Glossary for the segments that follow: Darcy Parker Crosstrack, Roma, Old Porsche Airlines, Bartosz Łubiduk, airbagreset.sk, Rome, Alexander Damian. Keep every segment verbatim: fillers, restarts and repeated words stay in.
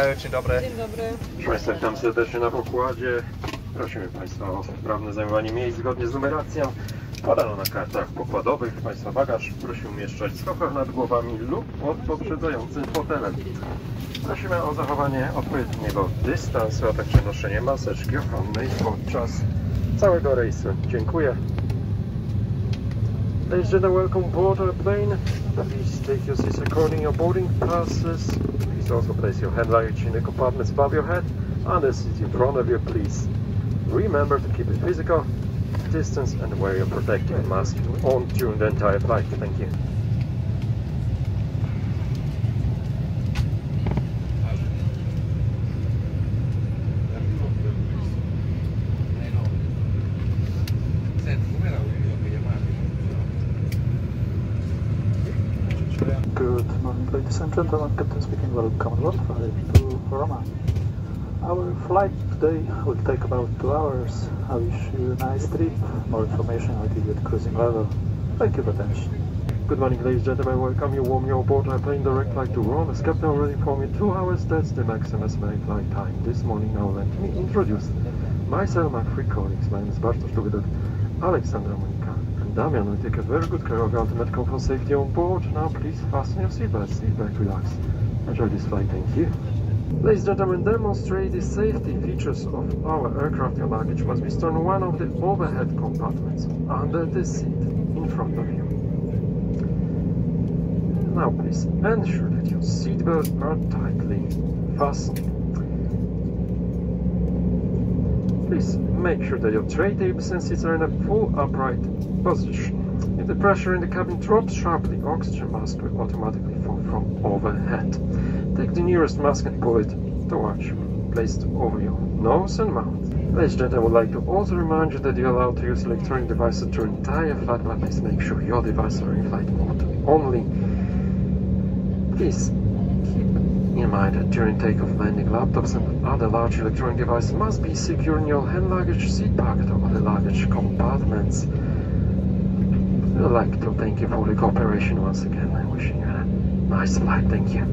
Cały, dzień dobry. Dzień dobry. Witam serdecznie na pokładzie. Prosimy Państwa o sprawne zajmowanie miejsc zgodnie z numeracją. Podano na kartach pokładowych Państwa bagaż. Prosi umieszczać w schowkach nad głowami lub pod poprzedzającym fotelem. Prosimy o zachowanie odpowiedniego dystansu, a także noszenie maseczki ochronnej podczas całego rejsu. Dziękuję. Ladies and gentlemen, welcome aboard our plane. Please take your seats according to your boarding passes. Please also place your hand luggage in the compartments above your head and the seats in front of you, please. Remember to keep it physical distance and wear your protective mask on during the entire flight. Thank you. Good morning, ladies and gentlemen. Captain speaking. Welcome aboard flight to Roma. Our flight today will take about two hours. I wish you a nice trip. More information I'll give you at cruising level. Thank you for attention. Good morning, ladies and gentlemen. Welcome you warm your board. I'm playing direct flight to Rome. As captain already informed me, two hours. That's the maximum estimated flight time this morning. Now let me introduce myself, my three colleagues. My name is Bartosz Łubiduk, Alexander Damian. We take a very good care of ultimate comfort safety on board. Now please fasten your seatbelt, sit back, relax. Enjoy this flight, thank you. Ladies and gentlemen, demonstrate the safety features of our aircraft. Your luggage must be stored in one of the overhead compartments under the seat in front of you. Now please ensure that your seatbelts are tightly fastened. Please make sure that your tray tables and seats are in a full upright position. If the pressure in the cabin drops sharply, oxygen mask will automatically fall from overhead. Take the nearest mask and pull it towards you, placed over your nose and mouth. Ladies and gentlemen, I would like to also remind you that you are allowed to use electronic devices during the entire flight, but please make sure your devices are in flight mode only. Please keep in mind that during takeoff, landing, laptops and other large electronic devices must be secure in your hand luggage, seat pocket or the luggage compartments. I would like to thank you for the cooperation once again and wishing you a nice flight. Thank you.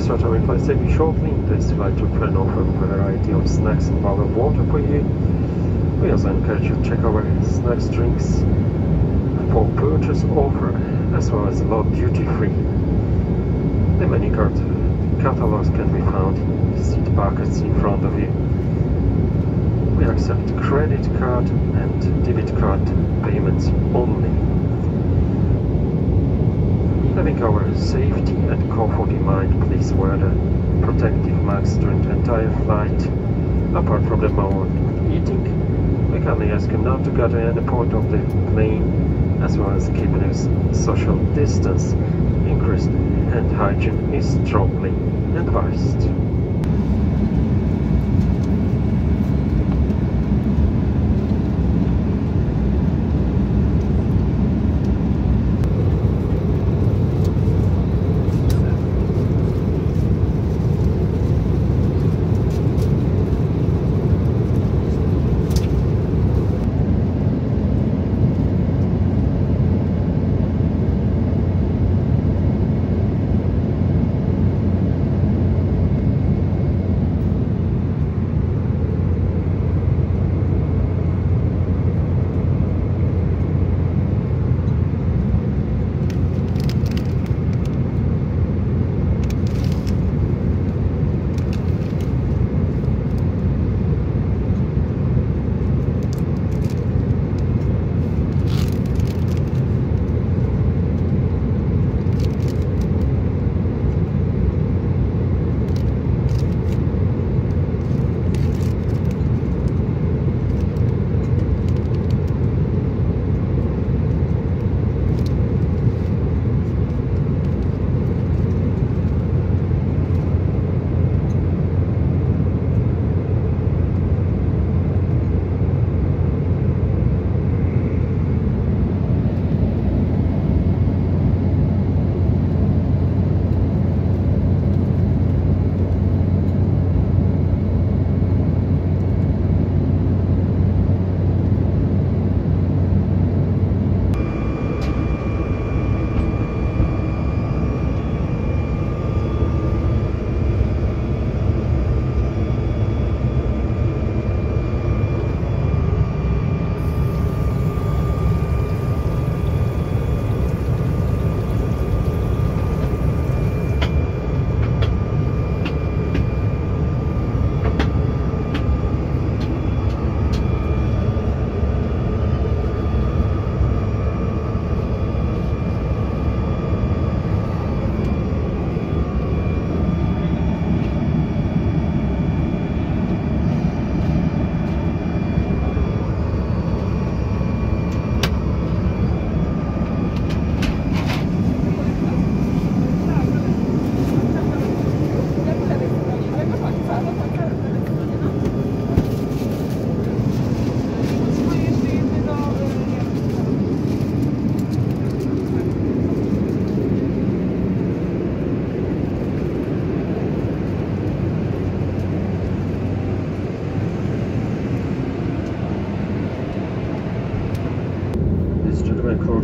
Start our flight safely shortly. This flight will plan off a variety of snacks and bottle of water for you. We also encourage you to check our snacks, drinks for purchase offer, as well as a lot duty free. The menu card catalogs can be found in the seat pockets in front of you. We accept credit card and debit card payments only. Having our safety and comfort in mind, please wear the protective mask during the entire flight. Apart from the moment eating, we kindly ask you not to gather at any point of the plane, as well as keeping a social distance. Increased hand hygiene is strongly advised.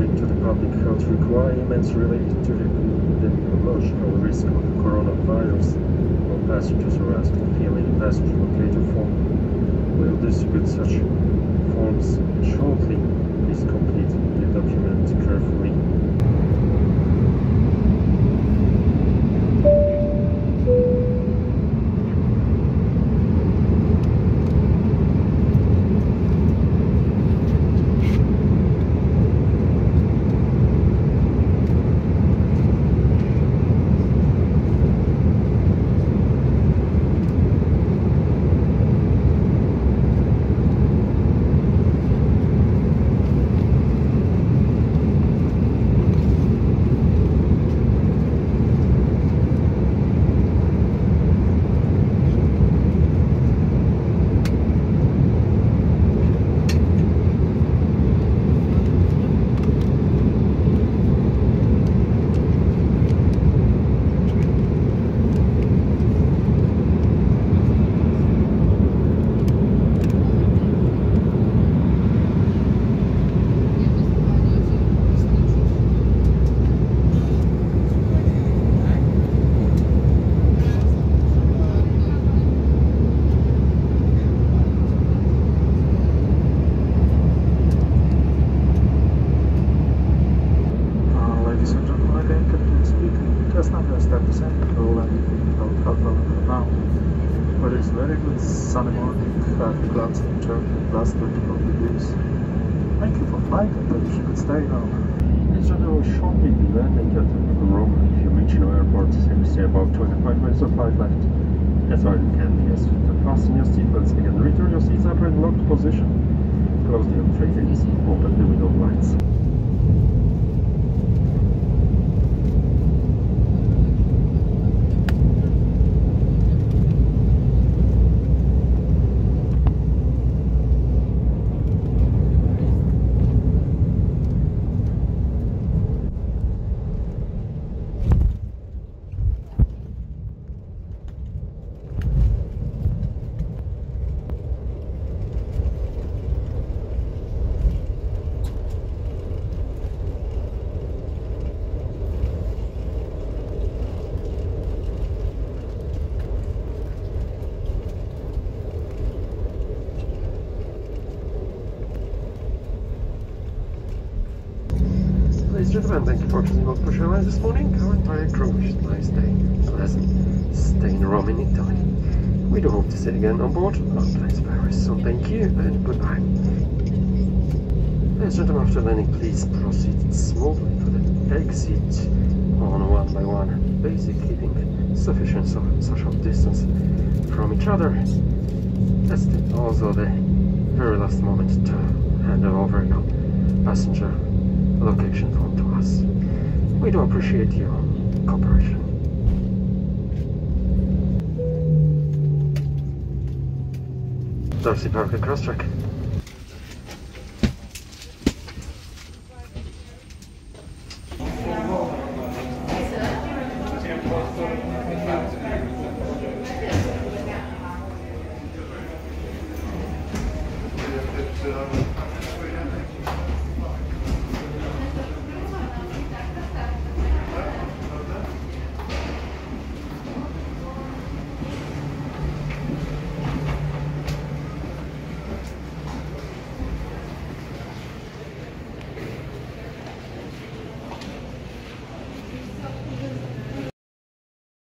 according to the public health requirements related to the, the emotional risk of the coronavirus. All passengers are asked to fill in a passenger locator form. We'll distribute such forms shortly. Please complete the document carefully. Sunday morning at clouds in Turkey and last thirty degrees. Thank you for flying, but you should stay now. It's a little shortly landing at Roma. If you reach your airport, there is about twenty-five minutes of flight left. That's why you can yes, fasten your seatbelts again, return your seats up in locked position. Close the entry gates, open the window blinds. Gentlemen, thank you for choosing Old Porsche Airlines this morning. Our entire crew wishes a nice day, pleasant stay in Rome in Italy. We do hope to see you again on board our place very soon. Thank you and goodbye. Ladies and gentlemen, after landing, please proceed smoothly to the exit on one by one, basic keeping sufficient social distance from each other. That's also the very last moment to hand over your passenger location form to us. We do appreciate your cooperation. Darcy Parker Crosstrack.